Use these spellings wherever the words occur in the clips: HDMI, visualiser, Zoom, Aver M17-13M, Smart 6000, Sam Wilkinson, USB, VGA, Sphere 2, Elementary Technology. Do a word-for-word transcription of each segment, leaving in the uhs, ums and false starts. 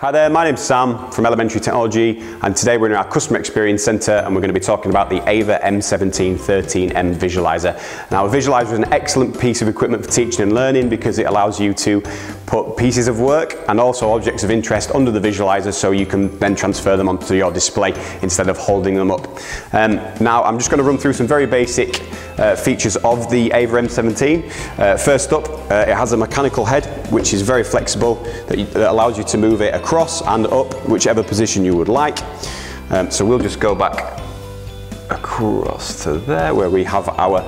Hi there, my name's Sam from Elementary Technology, and today we're in our Customer Experience Centre and we're going to be talking about the Aver M seventeen thirteen M Visualiser. Now, a visualiser is an excellent piece of equipment for teaching and learning because it allows you to put pieces of work and also objects of interest under the visualiser so you can then transfer them onto your display instead of holding them up. Um, now, I'm just going to run through some very basic uh, features of the Aver M seventeen. Uh, first up, uh, it has a mechanical head which is very flexible that, you, that allows you to move it across Across and up, whichever position you would like. Um, so we'll just go back across to there where we have our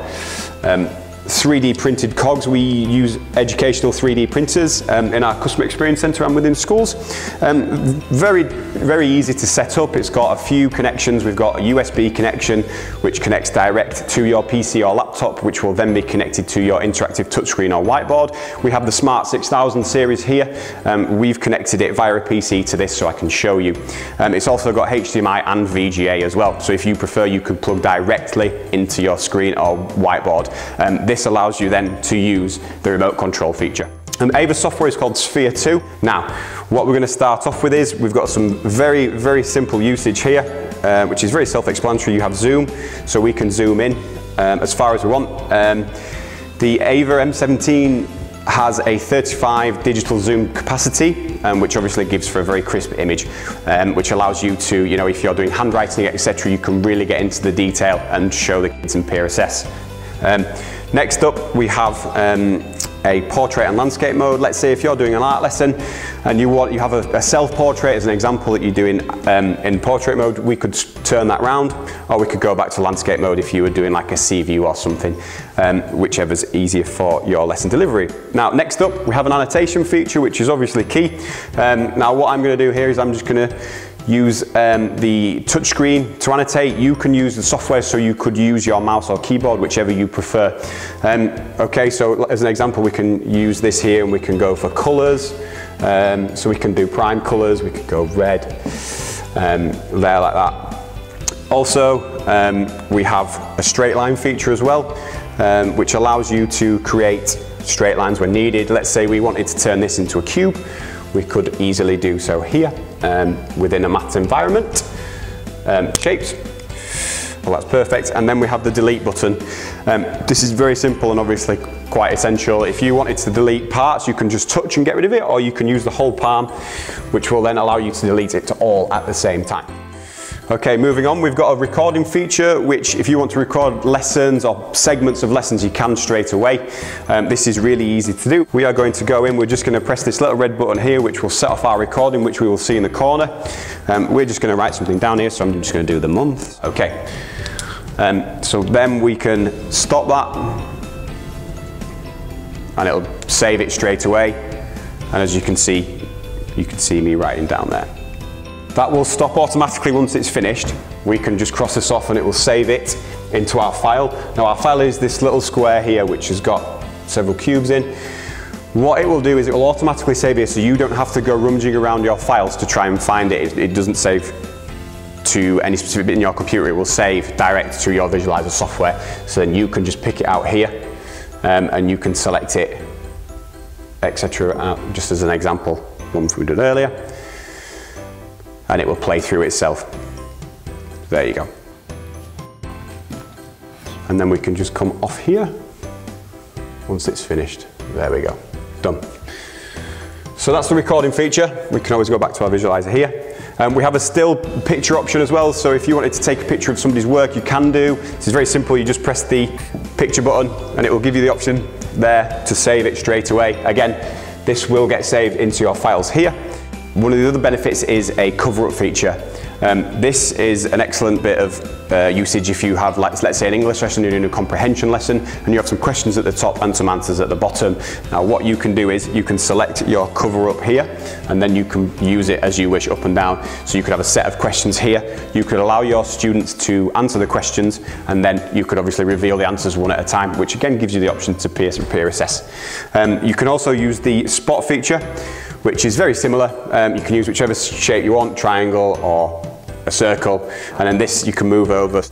um, three D printed cogs. We use educational three D printers um, in our Customer Experience Centre and within schools. Um, very, very easy to set up. It's got a few connections. We've got a U S B connection which connects direct to your P C or laptop, which will then be connected to your interactive touchscreen or whiteboard. We have the Smart six thousand series here. Um, we've connected it via a P C to this so I can show you. Um, it's also got H D M I and V G A as well. So if you prefer, you can plug directly into your screen or whiteboard. Um, This allows you then to use the remote control feature. And Aver software is called Sphere two. Now, what we're going to start off with is we've got some very, very simple usage here, uh, which is very self-explanatory. You have zoom, so we can zoom in um, as far as we want. Um, the Aver M seventeen has a thirty-five digital zoom capacity, um, which obviously gives for a very crisp image, um, which allows you to, you know, if you're doing handwriting, et cetera, you can really get into the detail and show the kids and peer assess. Um, Next up, we have um, a portrait and landscape mode. Let's say if you're doing an art lesson and you want you have a, a self-portrait as an example that you do in, um, in portrait mode, we could turn that round, or we could go back to landscape mode if you were doing like a sea view or something, um, whichever's easier for your lesson delivery. Now, next up, we have an annotation feature, which is obviously key. Um, now, what I'm going to do here is I'm just going to use um, the touchscreen to annotate. You can use the software, so you could use your mouse or keyboard, whichever you prefer. Um, okay, so as an example, we can use this here and we can go for colours. Um, so we can do prime colours, we could go red, um, there like that. Also, um, we have a straight line feature as well, um, which allows you to create straight lines when needed. Let's say we wanted to turn this into a cube. We could easily do so here um, within a maths environment. Um, shapes, well, that's perfect. And then we have the delete button. Um, this is very simple and obviously quite essential. If you wanted to delete parts, you can just touch and get rid of it, or you can use the whole palm, which will then allow you to delete it all at the same time. Okay, moving on, we've got a recording feature, which if you want to record lessons or segments of lessons, you can straight away. Um, this is really easy to do. We are going to go in, we're just going to press this little red button here, which will set off our recording, which we will see in the corner. Um, we're just going to write something down here, so I'm just going to do the month. Okay, um, so then we can stop that, and it'll save it straight away. And as you can see, you can see me writing down there. That will stop automatically once it's finished. We can just cross this off and it will save it into our file. Now, our file is this little square here which has got several cubes in. What it will do is it will automatically save it, so you don't have to go rummaging around your files to try and find it. It doesn't save to any specific bit in your computer. It will save direct to your visualizer software, so then you can just pick it out here um, and you can select it, et cetera. Uh, just as an example, one we did earlier. And it will play through itself. There you go. And then we can just come off here once it's finished. There we go, done. So that's the recording feature. We can always go back to our visualizer here. Um, we have a still picture option as well, so if you wanted to take a picture of somebody's work, you can do. This is very simple, you just press the picture button and it will give you the option there to save it straight away. Again, this will get saved into your files here. One of the other benefits is a cover-up feature. Um, this is an excellent bit of uh, usage if you have, like, let's say, an English lesson, you're doing a comprehension lesson, and you have some questions at the top and some answers at the bottom. Now, what you can do is you can select your cover-up here, and then you can use it as you wish up and down. So you could have a set of questions here. You could allow your students to answer the questions, and then you could obviously reveal the answers one at a time, which again gives you the option to peer and peer assess. Um, you can also use the spot feature, which is very similar. Um, you can use whichever shape you want, triangle or a circle, and then this you can move over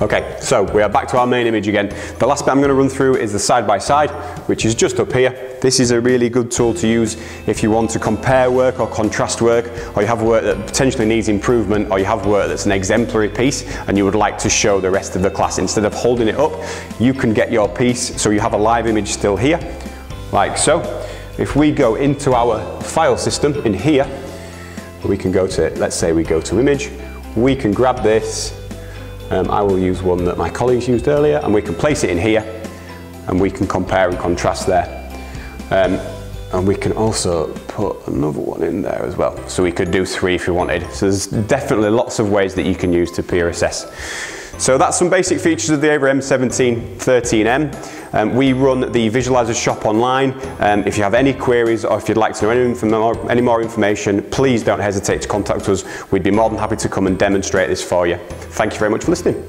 Okay, so we are back to our main image again. The last bit I'm going to run through is the side-by-side, which is just up here. This is a really good tool to use if you want to compare work or contrast work, or you have work that potentially needs improvement, or you have work that's an exemplary piece and you would like to show the rest of the class. Instead of holding it up, you can get your piece so you have a live image still here, like so. If we go into our file system in here, we can go to, let's say we go to image, we can grab this. Um, I will use one that my colleagues used earlier, and we can place it in here and we can compare and contrast there. Um, and we can also put another one in there as well. So we could do three if we wanted. So there's definitely lots of ways that you can use to peer assess. So that's some basic features of the Aver M seventeen dash thirteen M. Um, we run the Visualizer shop online. Um, if you have any queries or if you'd like to know any, inform any more information, please don't hesitate to contact us. We'd be more than happy to come and demonstrate this for you. Thank you very much for listening.